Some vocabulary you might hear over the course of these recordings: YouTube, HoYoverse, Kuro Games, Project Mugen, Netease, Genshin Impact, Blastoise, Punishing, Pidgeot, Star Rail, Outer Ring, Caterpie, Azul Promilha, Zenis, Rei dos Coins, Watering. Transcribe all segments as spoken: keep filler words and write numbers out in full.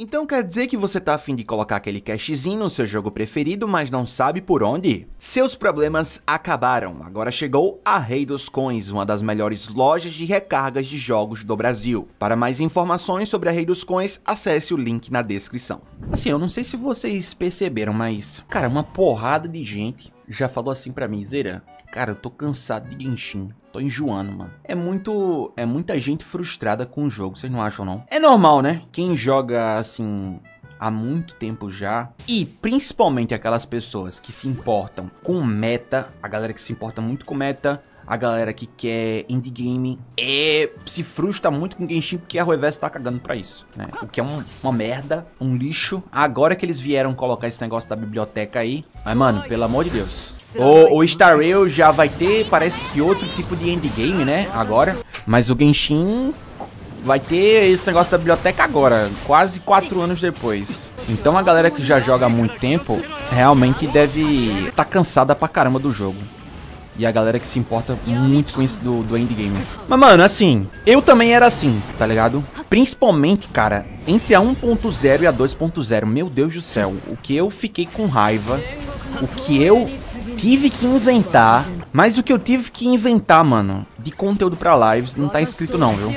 Então quer dizer que você tá afim de colocar aquele cashzinho no seu jogo preferido, mas não sabe por onde? Seus problemas acabaram, agora chegou a Rei dos Coins, uma das melhores lojas de recargas de jogos do Brasil. Para mais informações sobre a Rei dos Coins, acesse o link na descrição. Assim, eu não sei se vocês perceberam, mas... cara, uma porrada de gente já falou assim pra mim: Zera, cara, eu tô cansado de Genshin, tô enjoando, mano. É muito... é muita gente frustrada com o jogo, vocês não acham, não? É normal, né? Quem joga, assim, há muito tempo já, e principalmente aquelas pessoas que se importam com meta, a galera que se importa muito com meta, a galera que quer indie game, é, se frustra muito com Genshin porque a HoYoverse tá cagando pra isso, né? O que é um, uma merda, um lixo. Agora que eles vieram colocar esse negócio da biblioteca aí, mas, mano, pelo amor de Deus. O, o Star Rail já vai ter, parece que outro tipo de endgame, né, agora. Mas o Genshin vai ter esse negócio da biblioteca agora, quase quatro anos depois. Então a galera que já joga há muito tempo realmente deve tá cansada pra caramba do jogo. E a galera que se importa muito com isso do, do endgame. Mas, mano, assim, eu também era assim, tá ligado? Principalmente, cara, entre a um ponto zero e a dois ponto zero, meu Deus do céu, o que eu fiquei com raiva, o que eu tive que inventar, mas o que eu tive que inventar, mano, de conteúdo pra lives, não tá escrito não, viu?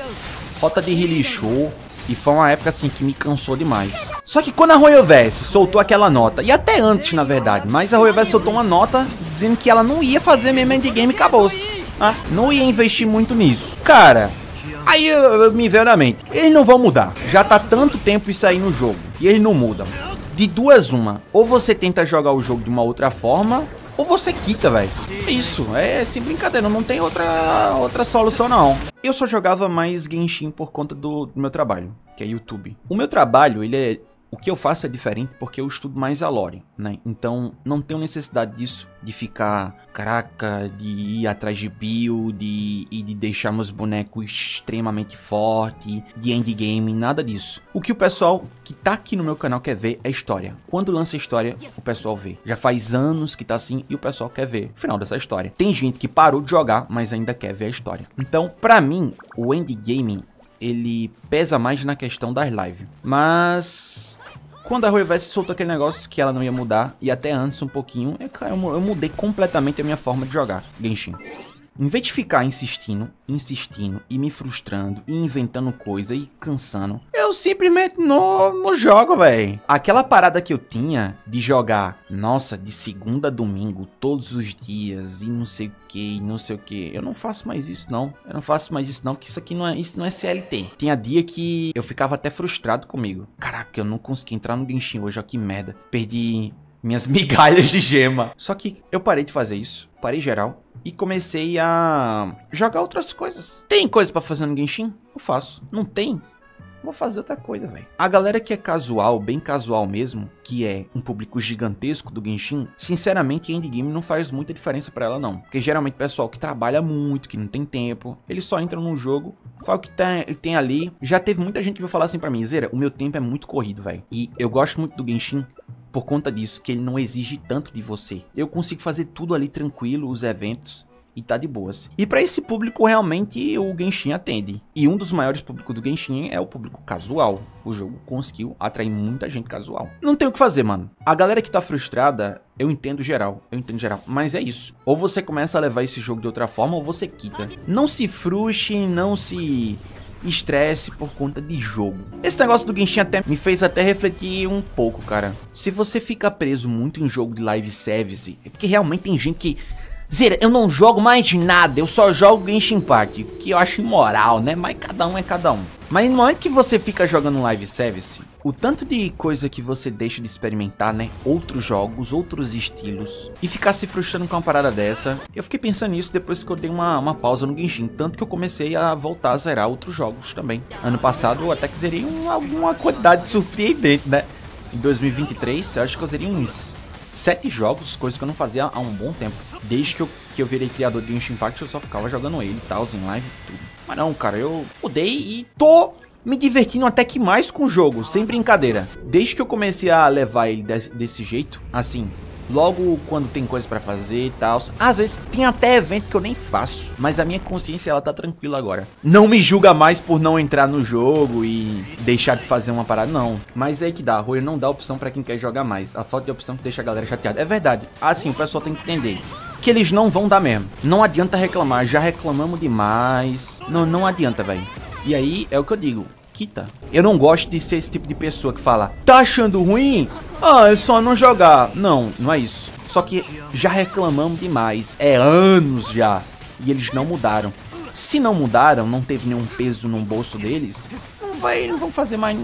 Rota de release show, e foi uma época, assim, que me cansou demais. Só que quando a HoYoverse soltou aquela nota, e até antes, na verdade, mas a HoYoverse soltou uma nota dizendo que ela não ia fazer mesmo endgame e acabou-se. Ah, não ia investir muito nisso. Cara, aí eu, eu, me veio na mente, eles não vão mudar. Já tá tanto tempo isso aí no jogo, e eles não mudam. De duas, uma. Ou você tenta jogar o jogo de uma outra forma, ou você quita, velho. Isso, é sem brincadeira, não tem outra, outra solução, não. Eu só jogava mais Genshin por conta do, do meu trabalho, que é YouTube. O meu trabalho, ele é... o que eu faço é diferente porque eu estudo mais a lore, né? Então, não tenho necessidade disso, de ficar, caraca, de ir atrás de build, e de, de deixar meus bonecos extremamente fortes, de endgame, nada disso. O que o pessoal que tá aqui no meu canal quer ver é história. Quando lança história, o pessoal vê. Já faz anos que tá assim e o pessoal quer ver o final dessa história. Tem gente que parou de jogar, mas ainda quer ver a história. Então, pra mim, o endgame, ele pesa mais na questão das lives. Mas... quando a HoYoverse soltou aquele negócio que ela não ia mudar, e até antes um pouquinho, eu, eu mudei completamente a minha forma de jogar Genshin. Em vez de ficar insistindo, insistindo, e me frustrando, e inventando coisa, e cansando, eu simplesmente não, não jogo, velho. Aquela parada que eu tinha de jogar, nossa, de segunda a domingo, todos os dias, e não sei o que, e não sei o que, eu não faço mais isso não, eu não faço mais isso não, porque isso aqui não é, isso não é C L T. Tinha dia que eu ficava até frustrado comigo. Caraca, eu não consegui entrar no Genshin hoje, ó, que merda. Perdi minhas migalhas de gema. Só que eu parei de fazer isso, parei geral, e comecei a jogar outras coisas. Tem coisa pra fazer no Genshin? Eu faço. Não tem? Vou fazer outra coisa, velho. A galera que é casual, bem casual mesmo, que é um público gigantesco do Genshin, sinceramente, endgame não faz muita diferença pra ela, não. Porque geralmente o pessoal que trabalha muito, que não tem tempo, eles só entram num jogo, qual que tem, tem ali. Já teve muita gente que veio falar assim pra mim: Zera, o meu tempo é muito corrido, velho. E eu gosto muito do Genshin por conta disso, que ele não exige tanto de você. Eu consigo fazer tudo ali tranquilo, os eventos, e tá de boas. E pra esse público, realmente, o Genshin atende. E um dos maiores públicos do Genshin é o público casual. O jogo conseguiu atrair muita gente casual. Não tem o que fazer, mano. A galera que tá frustrada, eu entendo geral. Eu entendo geral. Mas é isso. Ou você começa a levar esse jogo de outra forma, ou você quita. Não se frustre, não se... estresse por conta de jogo. Esse negócio do Genshin até me fez até refletir um pouco, cara. Se você fica preso muito em jogo de live service, é porque realmente tem gente que... Zera, eu não jogo mais nada, eu só jogo Genshin Impact, que eu acho imoral, né? Mas cada um é cada um. Mas no momento que você fica jogando live service, o tanto de coisa que você deixa de experimentar, né? Outros jogos, outros estilos, e ficar se frustrando com uma parada dessa. Eu fiquei pensando nisso depois que eu dei uma, uma pausa no Genshin, tanto que eu comecei a voltar a zerar outros jogos também. Ano passado eu até que zerei uma, uma quantidade surpreendente, né? Em dois mil e vinte e três, eu acho que eu zerei uns... sete jogos, coisa que eu não fazia há um bom tempo. Desde que eu, que eu virei criador de Genshin Impact, eu só ficava jogando ele, tal, em live e tudo. Mas não, cara, eu mudei e tô me divertindo até que mais com o jogo, sem brincadeira. Desde que eu comecei a levar ele desse, desse jeito, assim, logo quando tem coisa pra fazer e tal. Às vezes tem até evento que eu nem faço, mas a minha consciência ela tá tranquila agora. Não me julga mais por não entrar no jogo e deixar de fazer uma parada, não. Mas é aí que dá, HoYo não dá opção pra quem quer jogar mais. A falta de opção que deixa a galera chateada. É verdade, assim, o pessoal tem que entender que eles não vão dar mesmo. Não adianta reclamar, já reclamamos demais. Não, não adianta, velho. E aí é o que eu digo. Eu não gosto de ser esse tipo de pessoa que fala, tá achando ruim? Ah, é só não jogar. Não, não é isso. Só que já reclamamos demais. É anos já. E eles não mudaram. Se não mudaram, não teve nenhum peso no bolso deles, não, vai, não vão fazer mais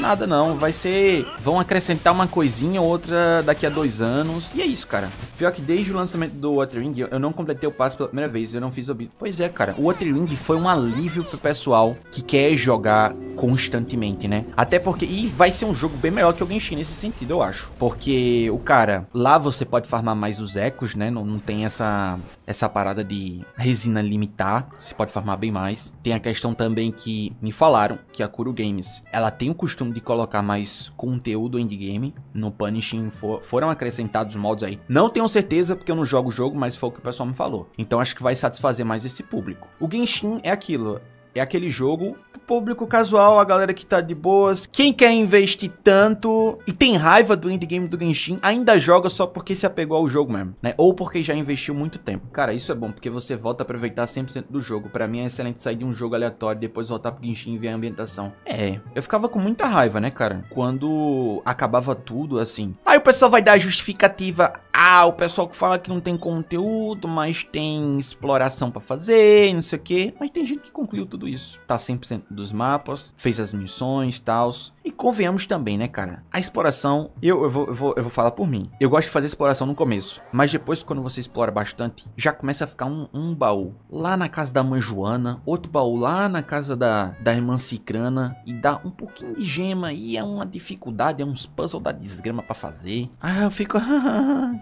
nada não. Vai ser... vão acrescentar uma coisinha ou outra daqui a dois anos. E é isso, cara. Pior que desde o lançamento do Watering, eu não completei o passo pela primeira vez. Eu não fiz o vídeo. Pois é, cara. O Watering foi um alívio pro pessoal que quer jogar constantemente, né? Até porque... e vai ser um jogo bem melhor que o Genshin nesse sentido, eu acho. Porque o cara... lá você pode farmar mais os ecos, né? Não, não tem essa... essa parada de resina limitar. Você pode farmar bem mais. Tem a questão também que me falaram que a Kuro Games, ela tem o costume de colocar mais conteúdo endgame. No Punishing for, foram acrescentados mods aí. Não tenho certeza porque eu não jogo o jogo, mas foi o que o pessoal me falou. Então acho que vai satisfazer mais esse público. O Genshin é aquilo... é aquele jogo pro público casual, a galera que tá de boas. Quem quer investir tanto e tem raiva do endgame do Genshin, ainda joga só porque se apegou ao jogo mesmo, né? Ou porque já investiu muito tempo. Cara, isso é bom, porque você volta a aproveitar cem por cento do jogo. Pra mim é excelente sair de um jogo aleatório, depois voltar pro Genshin e ver a ambientação. É, eu ficava com muita raiva, né, cara? Quando acabava tudo, assim. Aí o pessoal vai dar a justificativa. Ah, o pessoal que fala que não tem conteúdo, mas tem exploração pra fazer, não sei o quê. Mas tem gente que concluiu tudo isso, tá cem por cento dos mapas, fez as missões, tals, e convenhamos também, né, cara, a exploração, eu, eu, vou, eu, vou, eu vou falar por mim, eu gosto de fazer exploração no começo, mas depois quando você explora bastante, já começa a ficar um, um baú lá na casa da mãe Joana, outro baú lá na casa da, da irmã Cicrana, e dá um pouquinho de gema, e é uma dificuldade, é uns puzzles da desgrama pra fazer, ah, eu fico,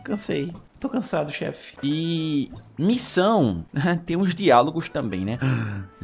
cansei. Tô cansado, chefe. E missão, tem uns diálogos também, né?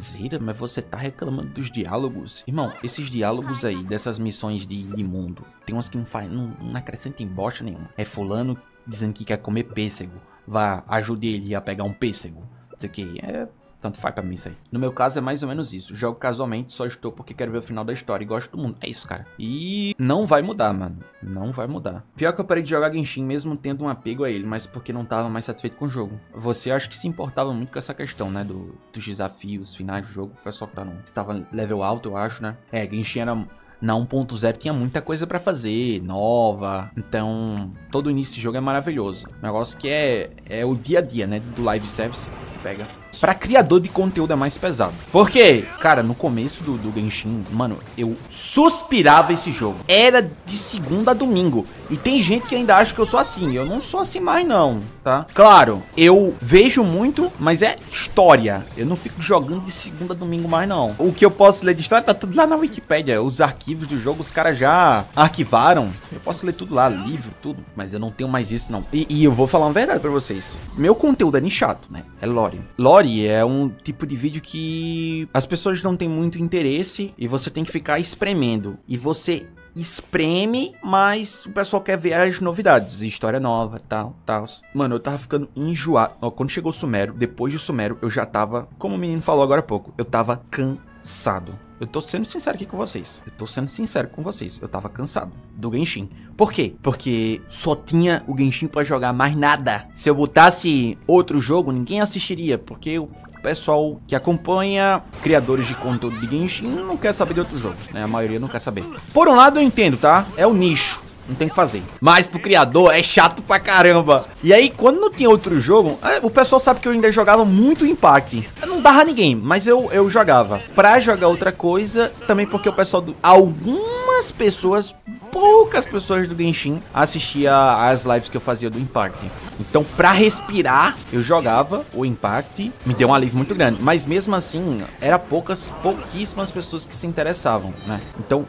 Zira, mas você tá reclamando dos diálogos? Irmão, esses diálogos aí, dessas missões de, de mundo, tem umas que não, faz, não, não acrescentam em bosta nenhuma. É fulano dizendo que quer comer pêssego. Vá, ajude ele a pegar um pêssego. Não sei o que, é... tanto faz pra mim isso aí. No meu caso é mais ou menos isso. Jogo casualmente, só estou porque quero ver o final da história e gosto do mundo. É isso, cara. E não vai mudar, mano. Não vai mudar. Pior que eu parei de jogar Genshin mesmo tendo um apego a ele, mas porque não tava mais satisfeito com o jogo. Você acho que se importava muito com essa questão, né? Do, dos desafios finais do jogo. O pessoal que tá no, que tava level alto, eu acho, né? É, Genshin era... na um ponto zero tinha muita coisa pra fazer, nova, então todo início de jogo é maravilhoso. O negócio que é, é o dia a dia, né, do live service, pega. Pra criador de conteúdo é mais pesado. Por quê? Cara, no começo do, do Genshin, mano, eu suspirava esse jogo. Era de segunda a domingo. E tem gente que ainda acha que eu sou assim. Eu não sou assim mais não, tá? Claro, eu vejo muito, mas é história. Eu não fico jogando de segunda a domingo mais não. O que eu posso ler de história tá tudo lá na Wikipédia. Os arquivos do jogo, os caras já arquivaram. Eu posso ler tudo lá, livro, tudo. Mas eu não tenho mais isso, não. E, e eu vou falar uma verdade pra vocês. Meu conteúdo é nichado, né? É lore. Lore é um tipo de vídeo que as pessoas não têm muito interesse e você tem que ficar espremendo. E você... espreme, mas o pessoal quer ver as novidades, história nova, tal, tal. Mano, eu tava ficando enjoado. Ó, quando chegou o Sumério, depois do Sumério, eu já tava, como o menino falou agora há pouco, eu tava cansado. Eu tô sendo sincero aqui com vocês. Eu tô sendo sincero com vocês. Eu tava cansado do Genshin. Por quê? Porque só tinha o Genshin pra jogar, mais nada. Se eu botasse outro jogo, ninguém assistiria, porque eu... o pessoal que acompanha criadores de conteúdo de Genshin não quer saber de outro jogo, né? A maioria não quer saber. Por um lado eu entendo, tá? É o nicho, não tem o que fazer. Mas pro criador é chato pra caramba. E aí quando não tinha outro jogo, o pessoal sabe que eu ainda jogava muito Impact. Eu não dava ninguém, mas eu, eu jogava. Pra jogar outra coisa, também porque o pessoal do... algumas pessoas... poucas pessoas do Genshin assistia às lives que eu fazia do Impact. Então, pra respirar, eu jogava o Impact. Me deu um alívio muito grande. Mas mesmo assim, era poucas, pouquíssimas pessoas que se interessavam, né? Então,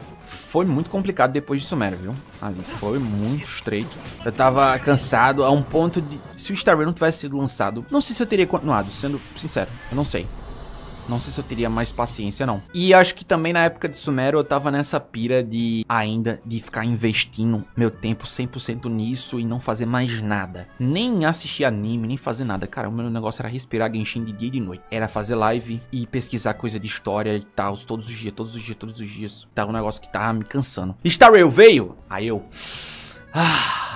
foi muito complicado depois disso mesmo, viu? Ali foi muito estreito. Eu tava cansado a um ponto de... se o Star Rail não tivesse sido lançado, não sei se eu teria continuado, sendo sincero. Eu não sei. Não sei se eu teria mais paciência, não. E acho que também na época de Sumero eu tava nessa pira de ainda de ficar investindo meu tempo cem por cento nisso e não fazer mais nada. Nem assistir anime, nem fazer nada. Cara, o meu negócio era respirar Genshin de dia e de noite. Era fazer live e pesquisar coisa de história e tal, todos os dias, todos os dias, todos os dias. Tava um negócio que tava me cansando. Star Rail veio? Aí eu... Ah...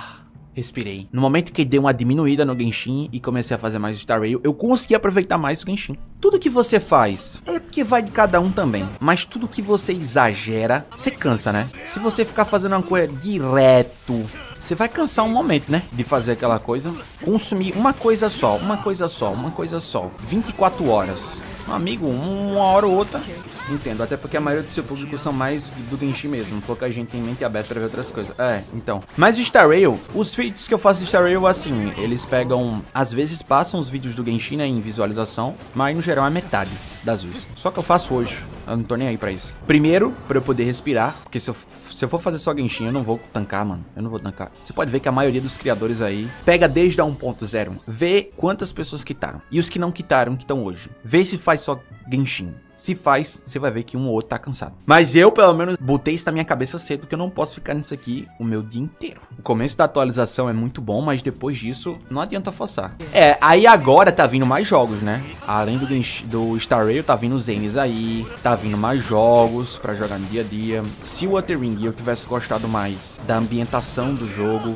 Respirei. No momento que dei uma diminuída no Genshin e comecei a fazer mais Star Rail, eu consegui aproveitar mais o Genshin. Tudo que você faz, é porque vai de cada um também, mas tudo que você exagera, você cansa, né? Se você ficar fazendo uma coisa direto, você vai cansar um momento, né? De fazer aquela coisa. Consumir uma coisa só, uma coisa só, uma coisa só. vinte e quatro horas. Um amigo, uma hora ou outra... Entendo, até porque a maioria do seu público são mais do Genshin mesmo, pouca gente tem mente aberta pra ver outras coisas. É, então. Mas o Star Rail, os feeds que eu faço de Star Rail, assim, eles pegam, às vezes passam os vídeos do Genshin, né, em visualização, mas no geral é metade das vezes. Só que eu faço hoje, eu não tô nem aí pra isso. Primeiro, pra eu poder respirar, porque se eu, se eu for fazer só Genshin, eu não vou tancar, mano, eu não vou tancar. Você pode ver que a maioria dos criadores aí pega desde a um ponto zero, vê quantas pessoas quitaram, e os que não quitaram que estão hoje. Vê se faz só Genshin. Se faz, você vai ver que um ou outro tá cansado. Mas eu, pelo menos, botei isso na minha cabeça cedo, que eu não posso ficar nisso aqui o meu dia inteiro. O começo da atualização é muito bom, mas depois disso, não adianta forçar. É, aí agora tá vindo mais jogos, né? Além do, do Star Rail, tá vindo o Zenis aí, tá vindo mais jogos pra jogar no dia a dia. Se o Outer Ring eu tivesse gostado mais da ambientação do jogo,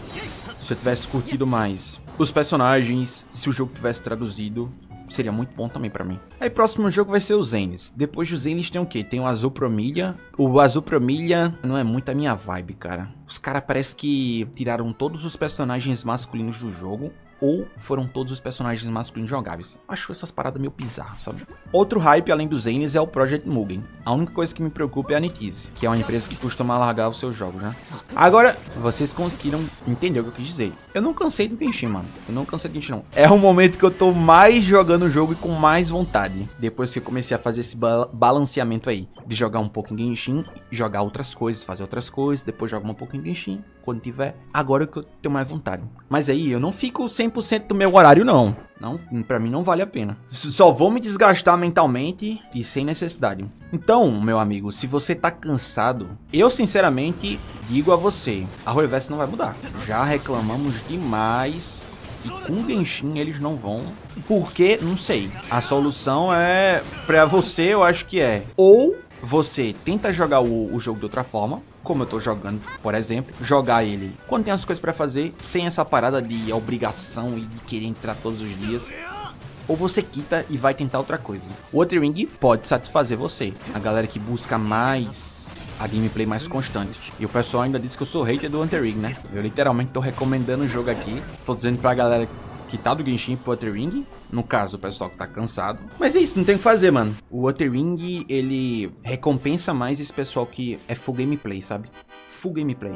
se eu tivesse curtido mais os personagens, se o jogo tivesse traduzido... Seria muito bom também pra mim. Aí próximo jogo vai ser o Zenis. Depois do Zenis tem o quê? Tem o Azul Promilha. O Azul Promilha não é muito a minha vibe, cara. Os caras parece que tiraram todos os personagens masculinos do jogo. Ou foram todos os personagens masculinos jogáveis. Acho essas paradas meio bizarras, sabe? Outro hype além do Zenis é o Project Mugen. A única coisa que me preocupa é a Netease, que é uma empresa que costuma largar os seus jogos, né? Agora, vocês conseguiram entender o que eu quis dizer. Eu não cansei do Genshin, mano. Eu não cansei do Genshin, não. É o momento que eu tô mais jogando o jogo e com mais vontade. Depois que eu comecei a fazer esse ba balanceamento aí. De jogar um pouco em Genshin, jogar outras coisas, fazer outras coisas. Depois jogar um pouco em Genshin, quando tiver. Agora que eu tenho mais vontade. Mas aí, eu não fico sem cem por cento do meu horário, não. Não, pra mim não vale a pena. Só vou me desgastar mentalmente e sem necessidade. Então, meu amigo, se você tá cansado, eu sinceramente digo a você, a HoYoverse não vai mudar. Já reclamamos demais e com Genshin eles não vão. Por quê? Não sei. A solução é, pra você, eu acho que é, ou você tenta jogar o, o jogo de outra forma, como eu tô jogando, por exemplo, jogar ele quando tem as coisas pra fazer, sem essa parada de obrigação e de querer entrar todos os dias. Ou você quita e vai tentar outra coisa. O Outer Ring pode satisfazer você, a galera que busca mais... a gameplay mais constante. E o pessoal ainda disse que eu sou hater do Outer Ring, né? Eu literalmente tô recomendando o jogo aqui. Tô dizendo pra galera que tá do Genshin pro Outer Ring. No caso, o pessoal que tá cansado. Mas é isso, não tem o que fazer, mano. O Outer Ring, ele recompensa mais esse pessoal que é full gameplay, sabe? Full gameplay.